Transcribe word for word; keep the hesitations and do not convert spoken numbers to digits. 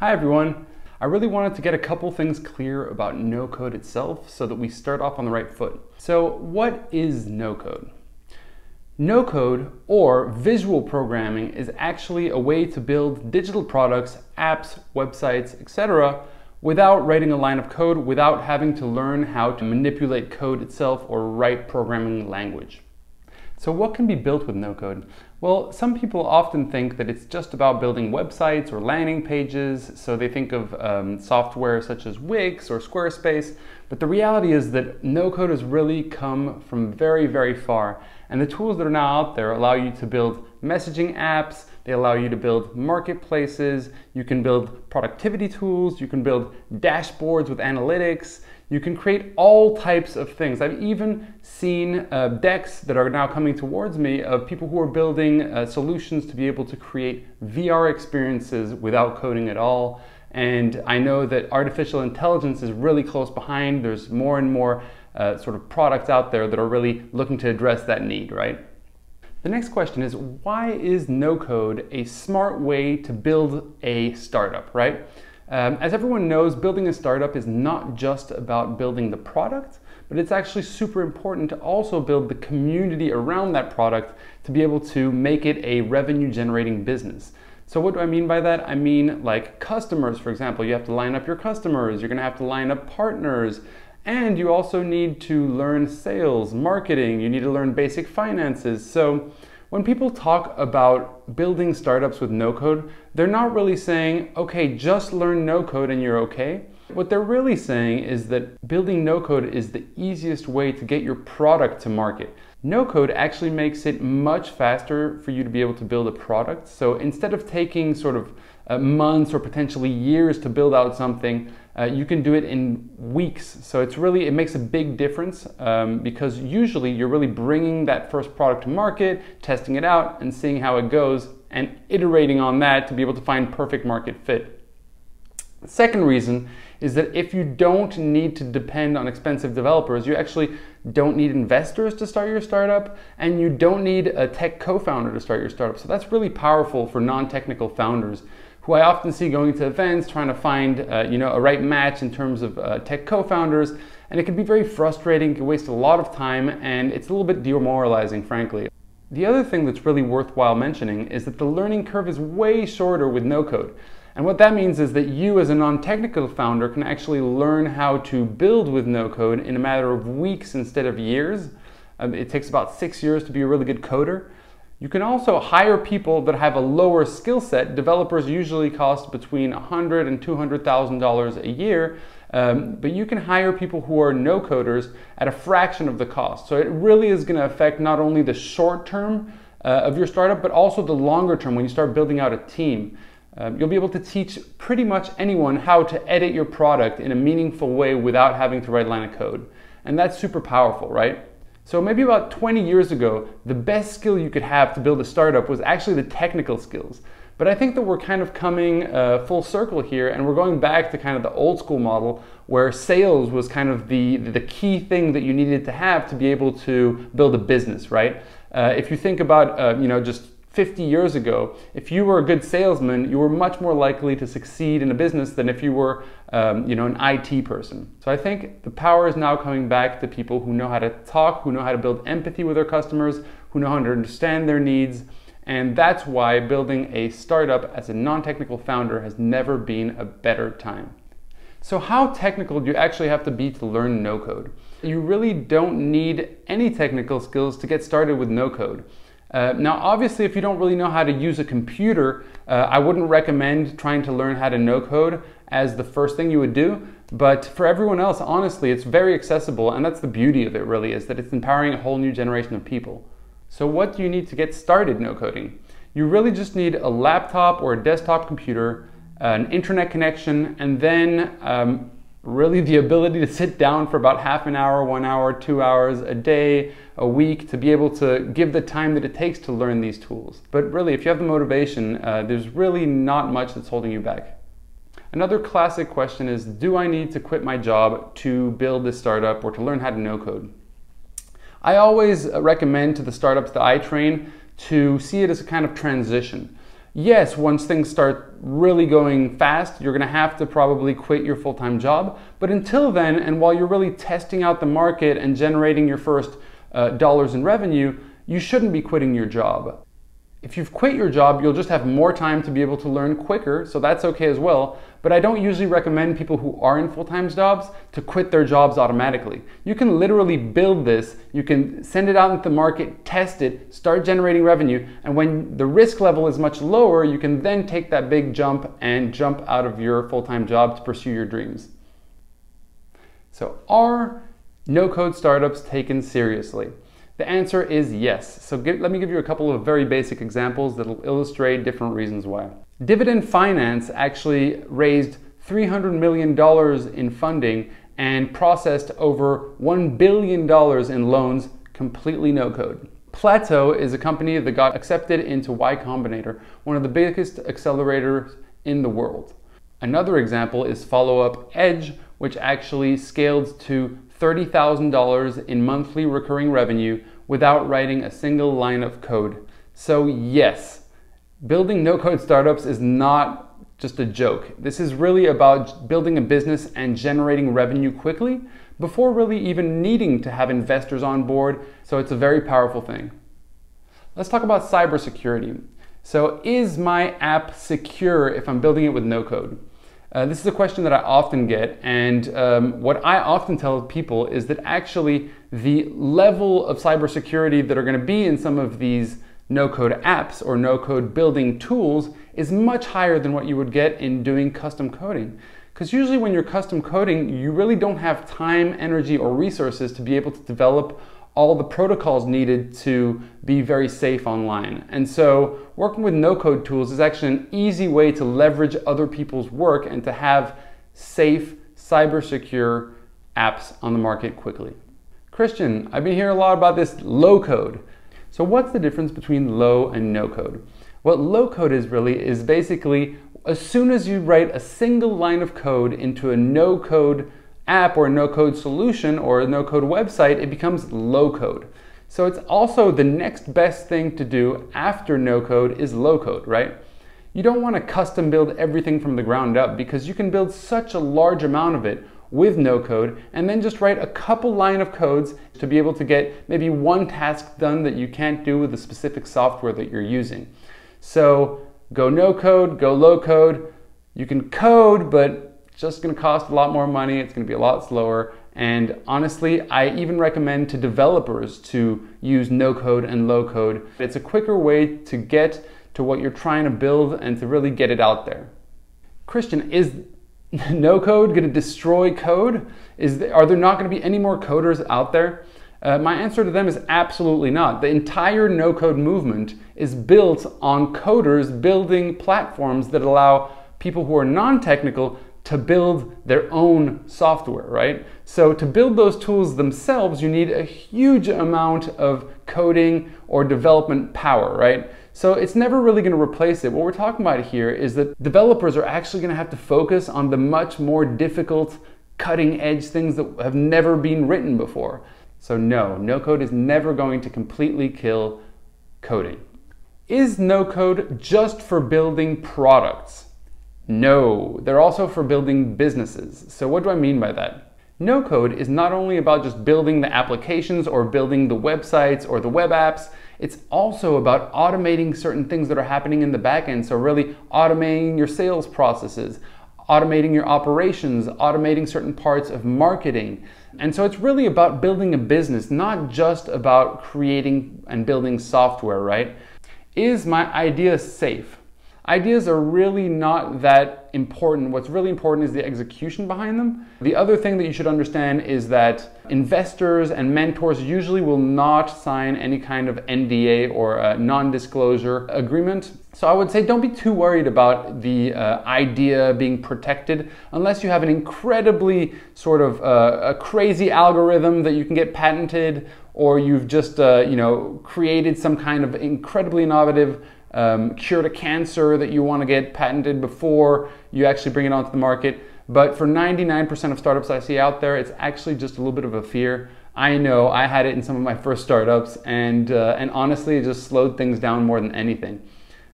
Hi everyone. I really wanted to get a couple things clear about no-code itself so that we start off on the right foot. So what is no-code? No-code, or visual programming, is actually a way to build digital products, apps, websites, et cetera without writing a line of code, without having to learn how to manipulate code itself or write programming language. So what can be built with no-code? Well, some people often think that it's just about building websites or landing pages, so they think of um, software such as Wix or Squarespace, but the reality is that no-code has really come from very, very far, and the tools that are now out there allow you to build messaging apps, they allow you to build marketplaces, you can build productivity tools, you can build dashboards with analytics, you can create all types of things. I've even seen uh, decks that are now coming towards me of people who are building uh, solutions to be able to create V R experiences without coding at all. And I know that artificial intelligence is really close behind. There's more and more uh, sort of products out there that are really looking to address that need, right? The next question is, why is no-code a smart way to build a startup, right? Um, as everyone knows, building a startup is not just about building the product, but it's actually super important to also build the community around that product to be able to make it a revenue-generating business. So what do I mean by that? I mean, like customers, for example. You have to line up your customers, you're gonna have to line up partners, and you also need to learn sales, marketing, you need to learn basic finances. So when people talk about building startups with no-code, they're not really saying, okay, just learn no-code and you're okay. What they're really saying is that building no-code is the easiest way to get your product to market. No-code actually makes it much faster for you to be able to build a product. So instead of taking sort of uh, months or potentially years to build out something, Uh, you can do it in weeks. So it's really, it makes a big difference um, because usually you're really bringing that first product to market, testing it out and seeing how it goes and iterating on that to be able to find perfect market fit. The second reason is that if you don't need to depend on expensive developers, you actually don't need investors to start your startup and you don't need a tech co-founder to start your startup. So that's really powerful for non-technical founders, who I often see going to events, trying to find uh, you know, a right match in terms of uh, tech co-founders, and it can be very frustrating, it can waste a lot of time, and it's a little bit demoralizing, frankly. The other thing that's really worthwhile mentioning is that the learning curve is way shorter with no-code. And what that means is that you, as a non-technical founder, can actually learn how to build with no-code in a matter of weeks instead of years. Um, it takes about six years to be a really good coder. You can also hire people that have a lower skill set. Developers usually cost between one hundred thousand dollars and two hundred thousand dollars a year, um, but you can hire people who are no-coders at a fraction of the cost. So it really is gonna affect not only the short term uh, of your startup, but also the longer term when you start building out a team. Um, you'll be able to teach pretty much anyone how to edit your product in a meaningful way without having to write a line of code. And that's super powerful, right? So maybe about twenty years ago, the best skill you could have to build a startup was actually the technical skills. But I think that we're kind of coming uh, full circle here, and we're going back to kind of the old school model where sales was kind of the, the key thing that you needed to have to be able to build a business, right? Uh, if you think about, uh, you know, just fifty years ago, if you were a good salesman, you were much more likely to succeed in a business than if you were um, you know, an I T person. So I think the power is now coming back to people who know how to talk, who know how to build empathy with their customers, who know how to understand their needs. And that's why building a startup as a non-technical founder has never been a better time. So how technical do you actually have to be to learn no-code? You really don't need any technical skills to get started with no-code. Uh, now, obviously, if you don't really know how to use a computer, uh, I wouldn't recommend trying to learn how to no-code as the first thing you would do. But for everyone else, honestly, it's very accessible, and that's the beauty of it, really, is that it's empowering a whole new generation of people. So what do you need to get started no-coding? You really just need a laptop or a desktop computer, an internet connection, and then um, really the ability to sit down for about half an hour, one hour, two hours, a day, a week, to be able to give the time that it takes to learn these tools. But really, if you have the motivation, uh, there's really not much that's holding you back. Another classic question is, do I need to quit my job to build this startup or to learn how to no-code? I always recommend to the startups that I train to see it as a kind of transition. Yes, once things start really going fast, you're going to have to probably quit your full-time job. But until then, and while you're really testing out the market and generating your first uh, dollars in revenue, you shouldn't be quitting your job. If you've quit your job, you'll just have more time to be able to learn quicker, so that's okay as well. But I don't usually recommend people who are in full-time jobs to quit their jobs automatically. You can literally build this, you can send it out into the market, test it, start generating revenue, and when the risk level is much lower, you can then take that big jump and jump out of your full-time job to pursue your dreams. So are no-code startups taken seriously? The answer is yes. So give, let me give you a couple of very basic examples that'll illustrate different reasons why. Dividend Finance actually raised three hundred million dollars in funding and processed over one billion dollars in loans, completely no-code. Plateau is a company that got accepted into Y Combinator, one of the biggest accelerators in the world. Another example is FollowUp Edge, which actually scaled to thirty thousand dollars in monthly recurring revenue without writing a single line of code. So yes, building no-code startups is not just a joke. This is really about building a business and generating revenue quickly before really even needing to have investors on board. So it's a very powerful thing. Let's talk about cybersecurity. So is my app secure if I'm building it with no-code? Uh, this is a question that I often get, and um, what I often tell people is that actually the level of cybersecurity that are going to be in some of these no-code apps or no-code building tools is much higher than what you would get in doing custom coding. Because usually when you're custom coding, you really don't have time, energy, or resources to be able to develop all the protocols needed to be very safe online. And so working with no-code tools is actually an easy way to leverage other people's work and to have safe, cyber-secure apps on the market quickly. Christian, I've been hearing a lot about this low-code. So what's the difference between low and no-code? What low-code is really is basically as soon as you write a single line of code into a no-code app or a no-code solution or a no-code website, it becomes low-code. So it's also the next best thing to do after no-code is low-code, right? You don't want to custom build everything from the ground up because you can build such a large amount of it with no-code and then just write a couple line of codes to be able to get maybe one task done that you can't do with the specific software that you're using. So go no-code, go low-code. You can code, but just going to cost a lot more money, it's going to be a lot slower, and honestly, I even recommend to developers to use no-code and low-code. It's a quicker way to get to what you're trying to build and to really get it out there. Christian, is no-code going to destroy code? Is there, are there not going to be any more coders out there? Uh, my answer to them is absolutely not. The entire no-code movement is built on coders building platforms that allow people who are non-technical to build their own software, right? So to build those tools themselves, you need a huge amount of coding or development power, right? So it's never really going to replace it. What we're talking about here is that developers are actually going to have to focus on the much more difficult, cutting-edge things that have never been written before. So no, no-code is never going to completely kill coding. Is no-code just for building products? No, they're also for building businesses. So what do I mean by that? No-code is not only about just building the applications or building the websites or the web apps, it's also about automating certain things that are happening in the back end. So really automating your sales processes, automating your operations, automating certain parts of marketing. And so it's really about building a business, not just about creating and building software, right? Is my idea safe? Ideas are really not that important. What's really important is the execution behind them. The other thing that you should understand is that investors and mentors usually will not sign any kind of N D A or a non-disclosure agreement. So I would say don't be too worried about the uh, idea being protected unless you have an incredibly sort of uh, a crazy algorithm that you can get patented, or you've just uh, you know, created some kind of incredibly innovative Um, cure to cancer that you want to get patented before you actually bring it onto the market. But for ninety-nine percent of startups I see out there, it's actually just a little bit of a fear. I know I had it in some of my first startups, and uh, and honestly it just slowed things down more than anything.